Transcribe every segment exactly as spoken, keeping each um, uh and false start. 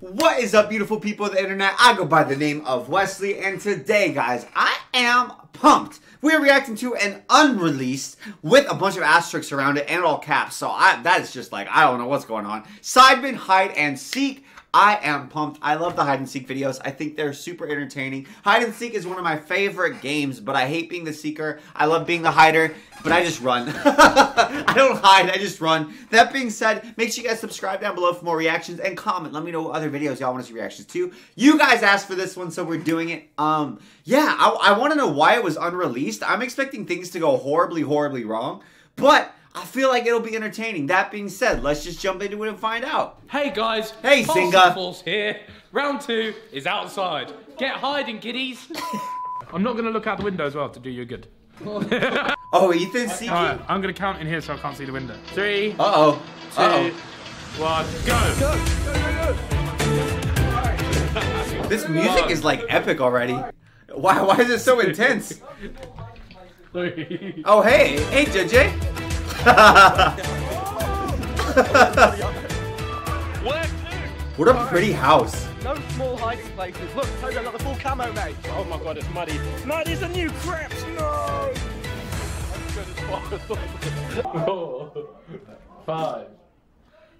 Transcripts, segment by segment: What is up, beautiful people of the internet? I go by the name of Wesley, and today, guys, I am pumped. We're reacting to an unreleased with a bunch of asterisks around it and all caps, so I, that is just like, I don't know what's going on. Sidemen Hide and Seek. I am pumped. I love the hide and seek videos. I think they're super entertaining. Hide and seek is one of my favorite games, but I hate being the seeker. I love being the hider, but I just run. I don't hide, I just run. That being said, make sure you guys subscribe down below for more reactions and comment. Let me know what other videos y'all want to see reactions to. You guys asked for this one, so we're doing it. Um, yeah, I, I want to know why it was unreleased. I'm expecting things to go horribly, horribly wrong, but I feel like it'll be entertaining. That being said, let's just jump into it and find out. Hey guys. Hey, Singer. Force here. Round two is outside. Get hiding, kiddies. I'm not going to look out the window as well to do you good. Oh, Ethan's seeking? All right, I'm going to count in here so I can't see the window. Three. Uh-oh. Two. Uh-oh. One. Go. Go, go, go, go. This music one. Is like epic already. Why, why is it so intense? Three. Oh, hey. Hey, J J. What a pretty house. No small hiding places. Look, Toby, I got the full camo, mate. Oh my god, it's muddy. Muddy's a new crap. No! Four, five,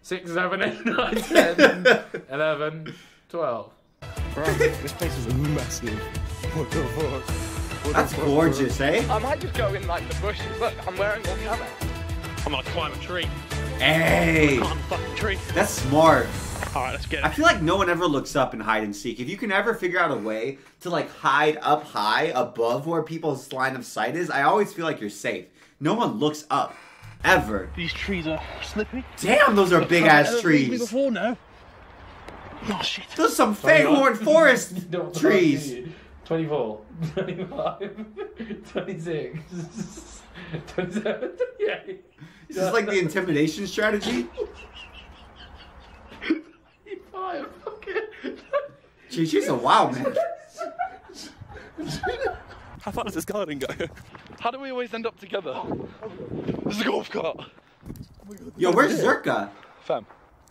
six, seven, eight, nine, ten, eleven, twelve. Bro, this place is massive. What the fuck? That's gorgeous, eh? I might just go in like the bushes. Look, I'm wearing the camo. I'm gonna climb a tree. Hey! I'm gonna climb a fucking tree. That's smart. Alright, let's get it. I feel like no one ever looks up in hide and seek. If you can ever figure out a way to like hide up high above where people's line of sight is, I always feel like you're safe. No one looks up. Ever. These trees are slippery. Damn, those are big ass trees. Before now. Oh shit. Those are some Feyhorn Forest trees. twenty-four, twenty-five, twenty-six, twenty-seven, twenty-eight. Is this like the intimidation strategy? twenty-five, okay. Gee, she's a wild man. How far does this garden go? How do we always end up together? There's a golf cart. Oh my God, yo, where's Zerka? Fam.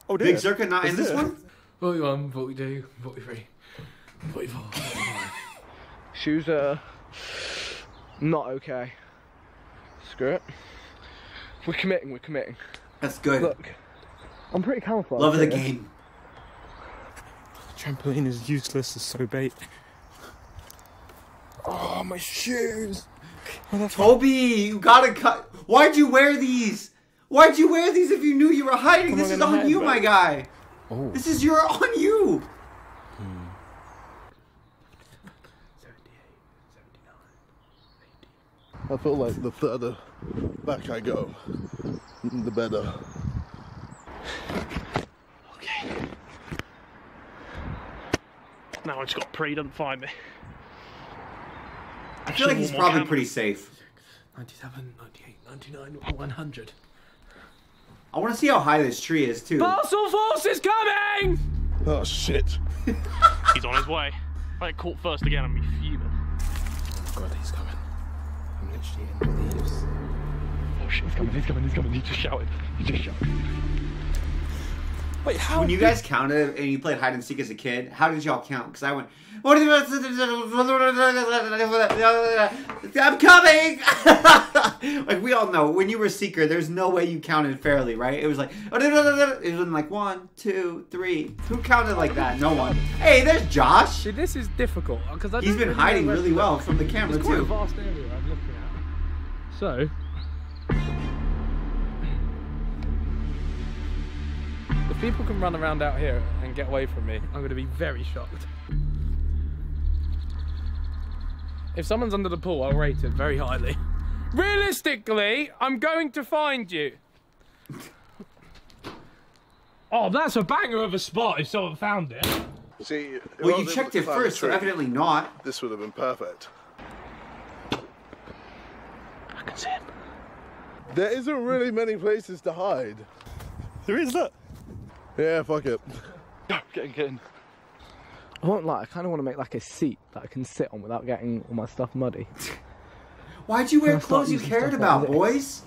Oh, dear. Big Zerka not in this one? forty-one, forty-two, forty-three, forty-four, forty-five. Shoes are not okay. Screw it. We're committing, we're committing. That's good. Look, I'm pretty camouflaged. Love of the game. The trampoline is useless, it's so bait. Oh, my shoes. Toby, you gotta cut. Why'd you wear these? Why'd you wear these if you knew you were hiding? This is on you, my guy. Oh. This is your on you. I feel like the further back I go, the better. Okay. Now I just got pre, doesn't find me. I, I feel like he's probably pretty safe. ninety-seven, ninety-eight, ninety-nine, one hundred. I want to see how high this tree is, too. Basel Force is coming! Oh, shit. He's on his way. If I get caught first again, I'm fuming. Oh, God, he's coming. Oh shit, he's coming, he's coming, he's coming, he just shouted, he just shouted. Wait, how? When you guys counted and you played hide and seek as a kid, how did y'all count? Because I went, I'm coming! Like, we all know, when you were a seeker, there's no way you counted fairly, right? It was like, it was like one, two, three. Who counted like that? No one. Hey, there's Josh! See, this is difficult. I He's been hiding really well from the camera, too. It's quite a vast area I'm looking at. So, if people can run around out here and get away from me, I'm going to be very shocked. If someone's under the pool, I'll rate it very highly. Realistically, I'm going to find you. Oh, that's a banger of a spot if someone found it. See, it well, you checked it first, so evidently not. This would have been perfect. I can see him. There isn't really many places to hide. There is, look. Yeah, fuck it. No, get in, get in. I want like, I kind of want to make like a seat that I can sit on without getting all my stuff muddy. Why'd you wear clothes you cared about, like boys?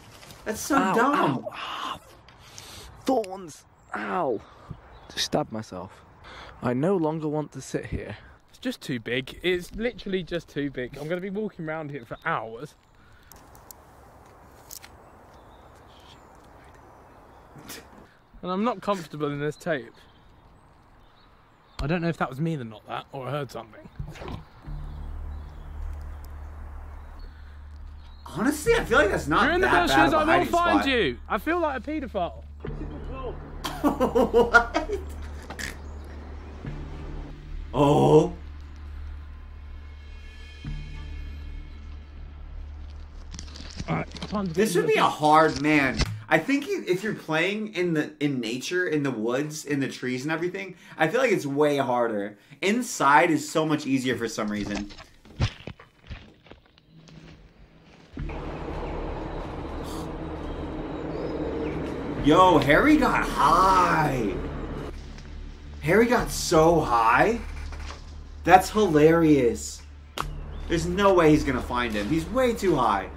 That's so ow, dumb. Ow, ow. Thorns. Ow. Just stabbed myself. I no longer want to sit here. It's just too big. It's literally just too big. I'm going to be walking around here for hours. And I'm not comfortable in this tape. I don't know if that was me that knocked that, or I heard something. Honestly, I feel like that's not that bad. You're in the bushes, I will find you. I feel like a paedophile. What? Oh. All right, this would be a hard man. I think if you're playing in the in nature, in the woods, in the trees and everything, I feel like it's way harder. Inside is so much easier for some reason. Yo, Harry got high. Harry got so high. That's hilarious. There's no way he's gonna find him. He's way too high.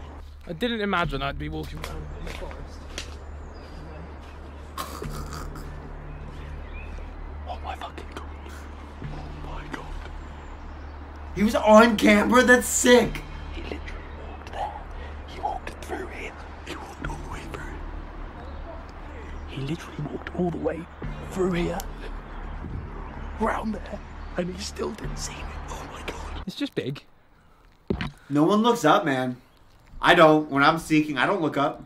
I didn't imagine I'd be walking around in the forest. He was on camera? That's sick! He literally walked there. He walked through here. He walked all the way through. He literally walked all the way through here. Round there. And he still didn't see me. Oh my god. It's just big. No one looks up, man. I don't. When I'm seeking, I don't look up.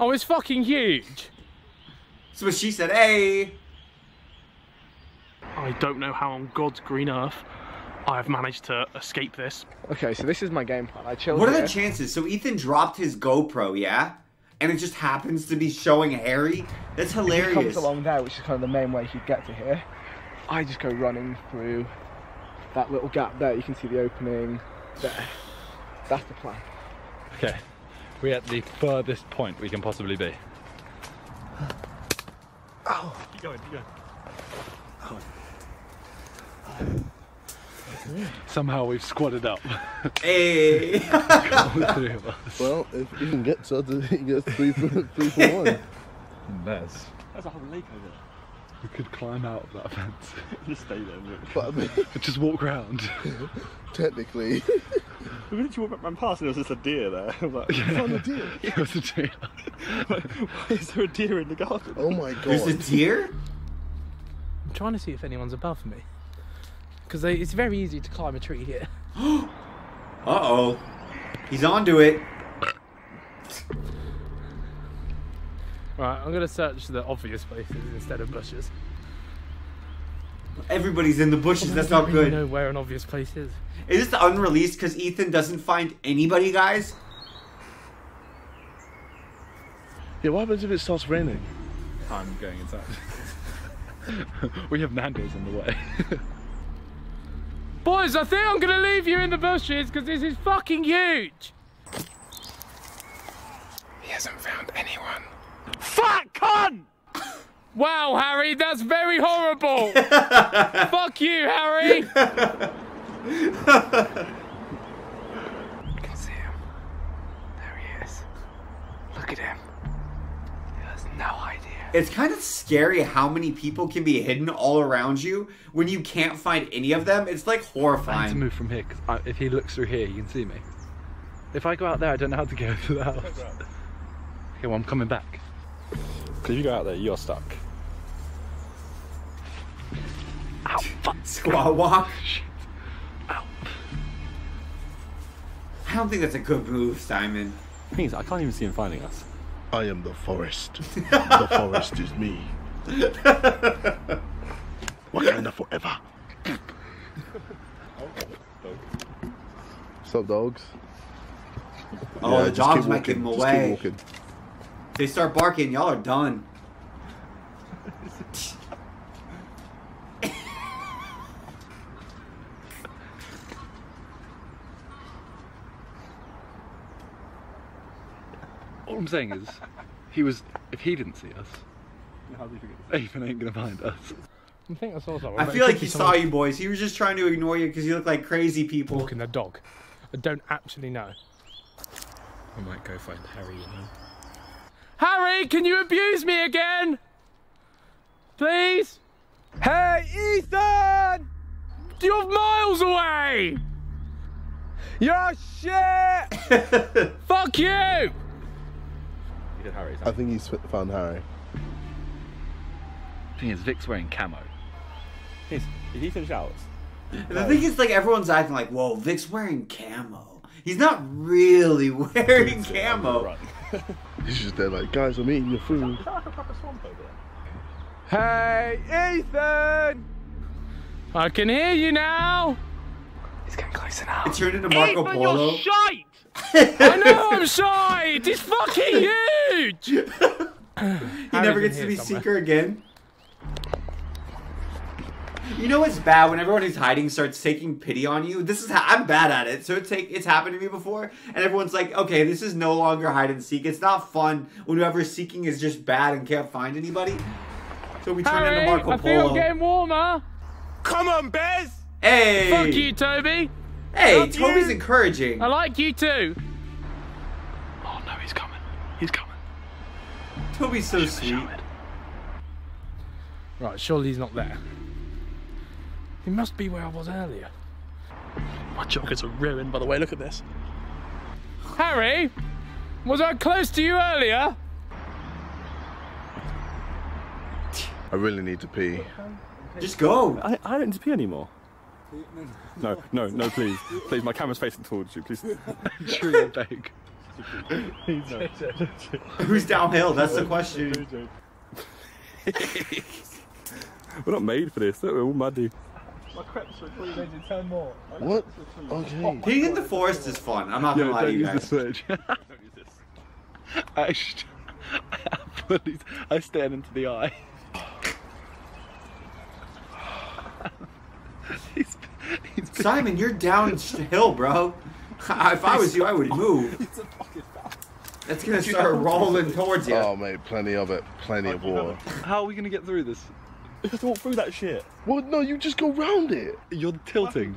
Oh, it's fucking huge! So she said, hey! I don't know how on God's green earth I have managed to escape this. Okay, so this is my game plan. I chilled What are here. the chances? So Ethan dropped his GoPro, yeah? And it just happens to be showing Harry? That's hilarious. He comes along there, which is kind of the main way he'd get to here. I just go running through that little gap there. You can see the opening there. That's the plan. Okay, we're at the furthest point we can possibly be. Ow! Keep going, keep going. Oh. Somehow we've squatted up. Hey! All three of us. Well, if you can get to it, he gets three for, three for one. That's a whole lake over there. We could climb out of that fence. Just stay there and look. But I mean, just walk around. Technically. We literally walked around past and there was just a deer there. I was like, yeah. Found a deer. Yeah, it was a deer. Like, why is there a deer in the garden? Oh my god. There's a deer? I'm trying to see if anyone's above me. Because it's very easy to climb a tree here. uh oh. He's onto it. Right, I'm going to search the obvious places instead of bushes. Everybody's in the bushes, that's not good. I don't know where an obvious place is. Is this unreleased because Ethan doesn't find anybody, guys? Yeah, what happens if it starts raining? I'm going inside. We have Nando's on the way. Boys, I think I'm going to leave you in the bushes because this is fucking huge. He hasn't found anyone. Fuck, cunt! Wow, Harry, that's very horrible! Fuck you, Harry! I can see him. There he is. Look at him. He has no idea. It's kind of scary how many people can be hidden all around you when you can't find any of them. It's like horrifying. I need to move from here, because if he looks through here, you can see me. If I go out there, I don't know how to go to the house. Okay, well, I'm coming back. Because if you go out there, you're stuck. Ow, fuck. Squat walk. Ow. I don't think that's a good move, Simon. Please, I can't even see him finding us. I am the forest. The forest is me. Wakanda forever. What's up, dogs? Oh, yeah, the dogs might give them away. They start barking, y'all are done. All I'm saying is, he was, if he didn't see us, Ethan ain't gonna find us. I think I saw something. I feel like he saw you boys. He was just trying to ignore you because you look like crazy people. Walking the dog. I don't actually know. I might go find Harry, you know. Harry, can you abuse me again? Please? Hey, Ethan! You're miles away! You're shit! Fuck you! You did Harry's. I think you found Harry. The thing is, Vic's wearing camo. He's, Ethan shouts. The thing is, like, everyone's acting like, whoa, Vic's wearing camo. He's not really wearing camo. He's just there like, guys, I'm eating your food. Is that like a proper swamp over there? Hey, Ethan! I can hear you now! He's getting closer now. It turned into Marco Ethan, Polo. You're shite! I know I'm shite! It's fucking huge! He Harry's never gets to be somewhere. Seeker again. You know what's bad? When everyone who's hiding starts taking pity on you, this is how I'm bad at it. So it's, take, it's happened to me before, and everyone's like, okay, this is no longer hide and seek. It's not fun when whoever's seeking is just bad and can't find anybody. So we turn Harry, into Marco I Polo. Feel getting warmer. Come on, Bez! Hey! Fuck you, Toby! Hey, Love Toby's you. Encouraging. I like you too. Oh no, he's coming. He's coming. Toby's so sweet. Right, surely he's not there. He must be where I was earlier. My joggers are ruined, by the way, look at this. Harry, was I close to you earlier? I really need to pee. Just go. I, I don't need to pee anymore. No, no, no, please. Please, my camera's facing towards you. Please. True and fake. Who's downhill? That's the question. We're not made for this. We're all muddy. My crepes were three hundred, ten more. What? Okay. Peeing in the forest is fun. I'm not going to lie to you guys. Don't use the surge. Don't use this. I, just, I stared into the eye. He's, he's Simon, you're downhill, bro. If I was you, I would move. It's a fucking bat. That's gonna start rolling towards you. Oh, mate, plenty of it, plenty of water. How are we gonna get through this? You have to walk through that shit. Well, no, you just go round it. You're tilting.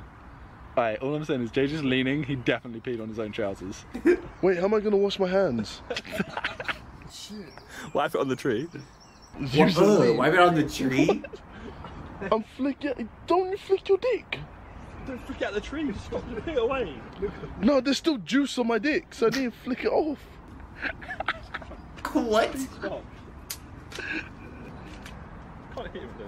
All right, all I'm saying is J J's leaning. He definitely peed on his own trousers. Wait, how am I gonna wash my hands? Shit. Wipe it on the tree. What? Wipe it on the tree. I'm flicking. Don't you flick your dick? Don't flick out the tree. Stop the pit away. No, there's still juice on my dick, so I didn't flick it off. What? Stop. Can't hit him though.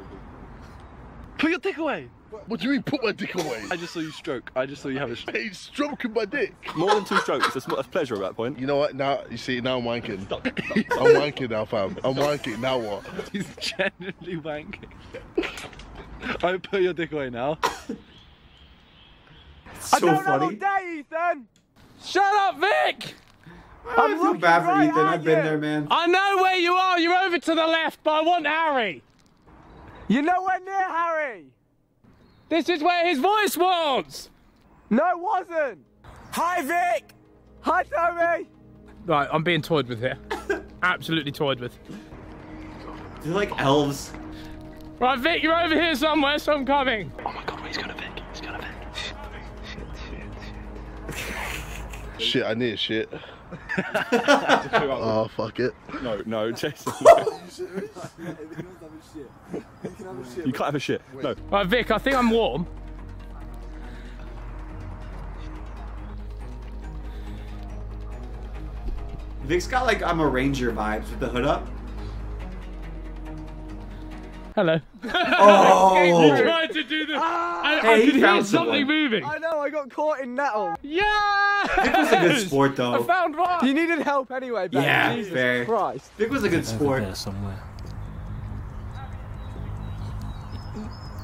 Put your dick away. What do you mean? Put my dick away. I just saw you stroke. I just saw you have a stroke. He's stroking my dick. More than two strokes. It's a pleasure at that point. You know what? Now you see. Now I'm wanking. Stop, stop, stop. I'm wanking now, fam. I'm wanking now. What? He's genuinely wanking. I put your dick away now. So I don't funny. All day, Ethan. Shut up, Vic. I'm so bad for right Ethan. I've been you. There, man. I know where you are. You're over to the left, but I want Harry. You're nowhere near Harry. This is where his voice was. No, it wasn't. Hi, Vic. Hi, Tommy. Right, I'm being toyed with here. Absolutely toyed with. They're like elves. Right, Vic, you're over here somewhere, so I'm coming. Oh my god, wait, he's gonna Vic. He's gonna Vic. Shit, shit, shit, shit. Shit, I need a shit. Oh, fuck it. No, no, Jason. No. You can't have a shit. No. Right, Vic, I think I'm warm. Vic's got like I'm a ranger vibes with the hood up. Hello. Oh! I tried to do this. Ah, I, hey, I could hear something moving. I know, I got caught in nettle. Yeah! Vic was a good sport, though. I found one. You needed help anyway, Ben. Yeah, Jesus fair. Christ. Vic was a good sport. There somewhere.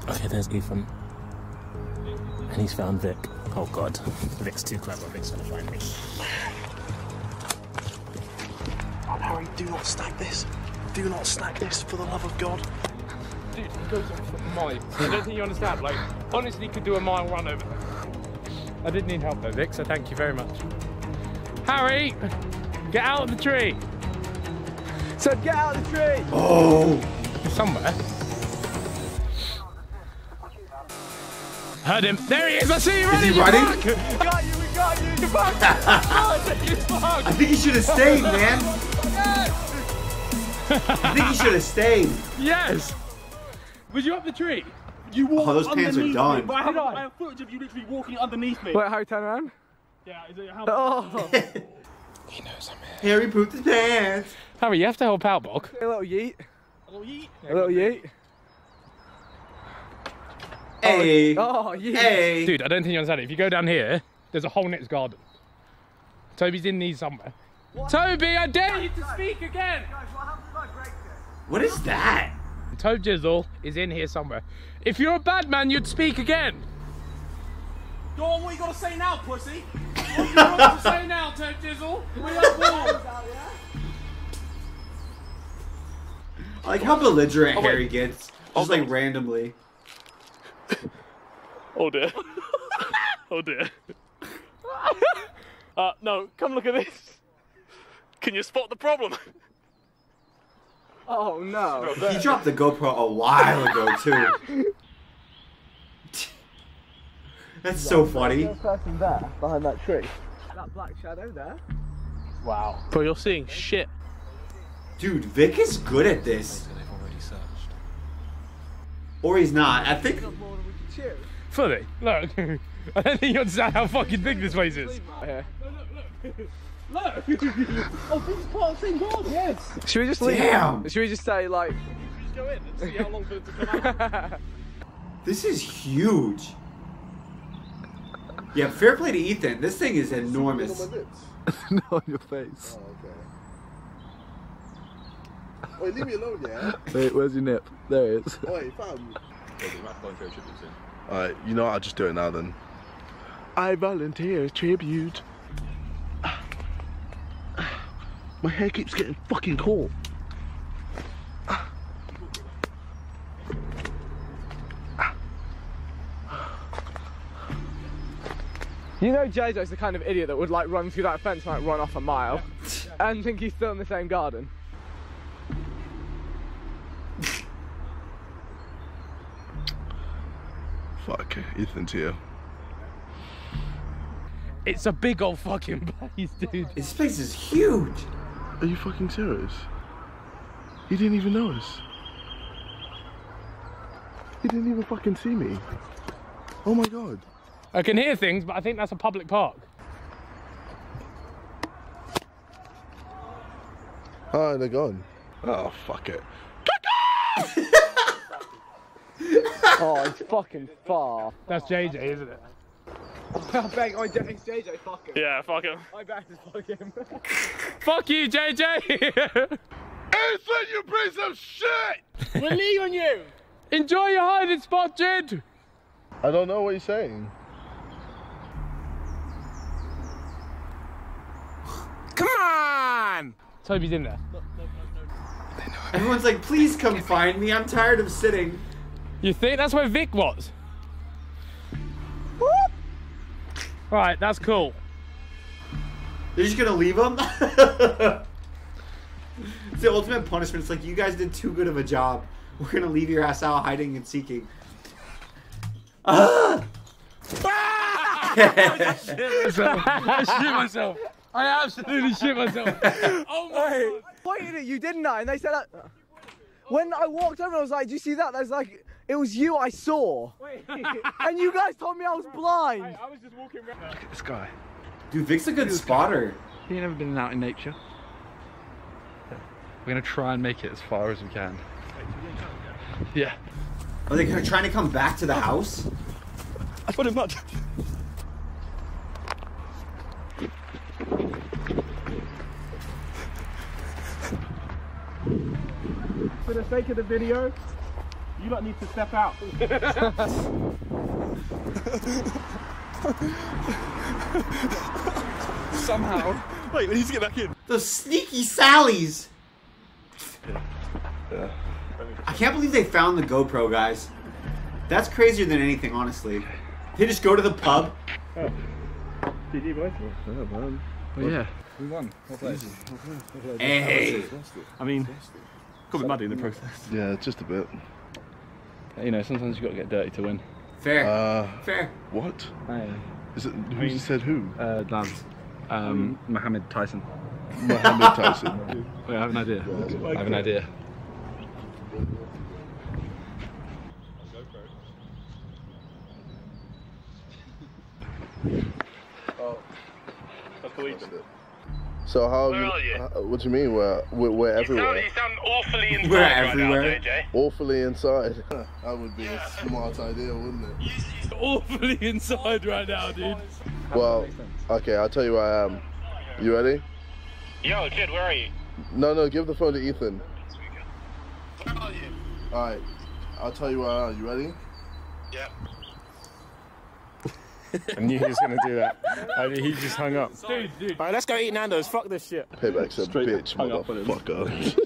Okay, there's Ethan. And he's found Vic. Oh, God. Vic's too clever. Vic's gonna find me. Oh, Harry, do not snag this. Do not snag this, for the love of God. Dude, he goes on for miles. I don't think you understand. Like, honestly, could do a mile run over there. I did need help though, Vic, so thank you very much. Harry, get out of the tree. So get out of the tree. Oh, somewhere. Heard him. There he is. I see you running. Is he running? We got you. We got you. You fuck. I think you should have stayed, man. I think you should have stayed. Yes. Was you up the tree? You walked. Oh, those pants are done. I have, I have footage of you literally walking underneath me. Wait, how you turn around? Yeah. Is it how? Oh. He knows I'm here. Harry pooped his pants. Harry, you have to help out, Bog. A little yeet. A little yeet. A little yeet. Hey. Oh, yeah. Hey. Dude, I don't think you understand it. If you go down here, there's a whole next garden. Toby's in these somewhere. What? Toby, I dare guys, you to guys, speak again. Guys, what happened if I break this? What is that? Tobe Jizzle is in here somewhere. If you're a bad man, you'd speak again. Go on, what you got to say now, pussy? What you got to say now, Tobe Jizzle? We are born. I like how belligerent oh, Harry gets, just oh, like randomly. Oh dear. Oh dear. Uh, no, come look at this. Can you spot the problem? Oh no. He dropped the GoPro a while ago too. That's yeah, so funny. There's a person there, behind that tree. That black shadow there. Wow. Bro, you're seeing shit. Dude, Vic is good at this. Or he's not. I think. Fully. Look. I don't think you understand how fucking big this place is. Yeah. Look. Look. Oh, this is part of the same garden. Yes. Should we just leave? Damn. Should we just say like? Should we just go in and see how long for it to come out? This is huge. Yeah. Fair play to Ethan. This thing is enormous. No, on your face. Oh, okay. Wait, leave me alone, yeah. Wait, where's your nip? There it is. Oi, fam. Alright, you know what, I'll just do it now then. I volunteer a tribute. My hair keeps getting fucking caught. You know J J's the kind of idiot that would like run through that fence and like run off a mile yeah, yeah. and think he's still in the same garden. Fuck, Ethan's here. It's a big old fucking place, dude. This place is huge. Are you fucking serious? He didn't even notice. He didn't even fucking see me. Oh my god. I can hear things, but I think that's a public park. Oh, they're gone. Oh, fuck it. Oh, it's fucking far. That's J J, isn't it? I beg, I bet it's J J, fuck him. Yeah, fuck him. I bet it's fuck him. Fuck you, J J! Ethan, you piece of shit! We're leaving on you! Enjoy your hiding spot, Jed! I don't know what you're saying. Come on! Toby's in there. No, no, no, no. Everyone's like, please come find me, I'm tired of sitting. You think that's where Vic was? Woo! Right, that's cool. They're just gonna leave him? It's the ultimate punishment. It's like, you guys did too good of a job. We're gonna leave your ass out hiding and seeking. Ah! I just shit myself. I shit myself. I absolutely shit myself. Oh my god. Pointed at you, didn't I? And they said that. When I walked over, I was like, do you see that? I was like, it was you I saw. Wait. And you guys told me I was blind. Hey, I was just walking around. Look at this guy. Dude, Vic's a good spotter. You've never been out in nature. We're going to try and make it as far as we can. Yeah. Are they gonna, trying to come back to the house? I put him up. For the sake of the video, you lot need to step out. Somehow. Wait, we need to get back in. Those sneaky Sallies. Yeah. Yeah. I can't believe they found the GoPro, guys. That's crazier than anything, honestly. They just go to the pub. Oh. G G, boys. Oh, man. Oh, yeah. We won. What place? Hey. I mean... Got a bit muddy in the process. Yeah, just a bit. You know, sometimes you've got to get dirty to win. Fair. Uh, Fair. What? Hey. Is it, who I mean, said who? Uh, Lance. Um, mm. Mohammed Tyson. Muhammad Tyson. Wait, I have an idea. Yeah, I have an idea. Oh, that's it. So how? Where are you? How, what do you mean? We're we're, we're you everywhere. Sound, you sound awfully inside. We're right everywhere. Now, J J. Awfully inside. That would be yeah, a smart idea, wouldn't it? You, you're awfully inside right now, dude. Well, okay. I'll tell you where I am. You ready? Yo, kid, where are you? No, no. Give the phone to Ethan. Where are you? All right. I'll tell you where I am. You ready? Yep. I knew he was gonna do that. I mean, he just hung up. Dude, dude. Alright, let's go eat Nando's. Fuck this shit. Payback's a Straight bitch, motherfucker.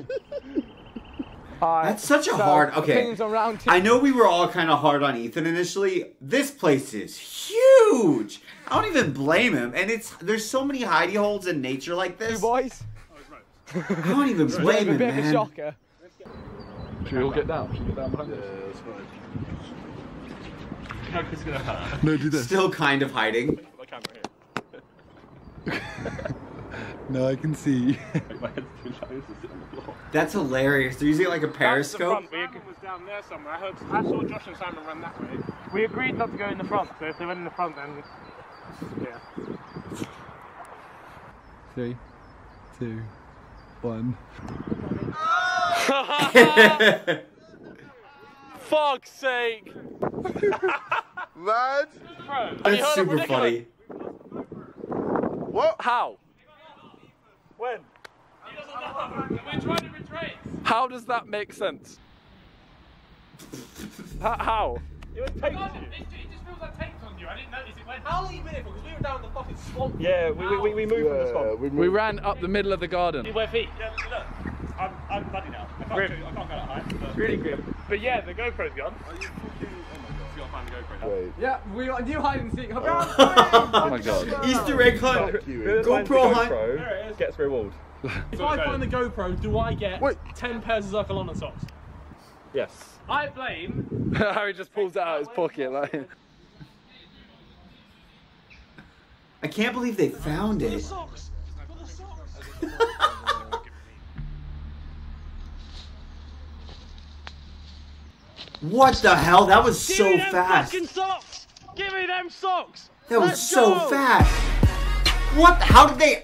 uh, That's such a so hard. Okay. I know we were all kind of hard on Ethan initially. This place is huge. I don't even blame him. And it's there's so many hidey holes in nature like this. Hey, boys. I don't even blame him, man. A shocker. Should we all get down? Should we get down behind yeah, us? That's right. No, do this. Still kind of hiding. No, I can see. That's hilarious. They're using like a periscope. The front was down there somewhere. I, heard, I saw Josh and Simon run that way. We agreed not to go in the front, so if they went in the front, then yeah. Three, two, one. Fuck's sake! Lad! That's super funny. What? How? When? He doesn't know. We're trying to retrace. How does that make sense? How? It was taped on you. It just feels like taped on you. I didn't notice it went. How long you been in for? Because we were down the fucking swamp. Yeah, we, we, we, we moved yeah, from the swamp. We, we ran up the middle of the garden. Where feet? Yeah, look. I'm, I'm bloody now. I can't, do, I can't go that high. It's really grim. But yeah, the GoPro's gone. Are you fucking... Oh my god. You've got to find the GoPro now. Yeah, we got a new hide and seek. Oh, oh my god. Easter egg hunt. GoPro hunt. There it is. Gets reward. If I find the GoPro, do I get Wait. ten pairs of Zerkalona socks? Yes. I blame... Harry just pulls it out of his pocket like... I can't believe they found it. For the socks. For the socks. What the hell? That was Give so me them fast. Fucking socks. Give me them socks. That Let's was so go. fast. What? The, how did they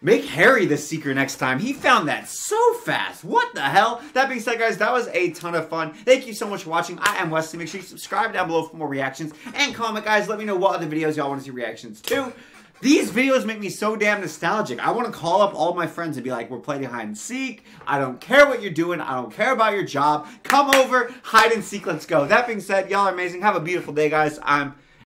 make Harry the seeker next time? He found that so fast. What the hell? That being said, guys, that was a ton of fun. Thank you so much for watching. I am Wesley. Make sure you subscribe down below for more reactions and comment, guys. Let me know what other videos y'all want to see reactions to. These videos make me so damn nostalgic. I want to call up all my friends and be like, we're playing hide and seek. I don't care what you're doing. I don't care about your job. Come over, hide and seek. Let's go. That being said, y'all are amazing. Have a beautiful day, guys. I'm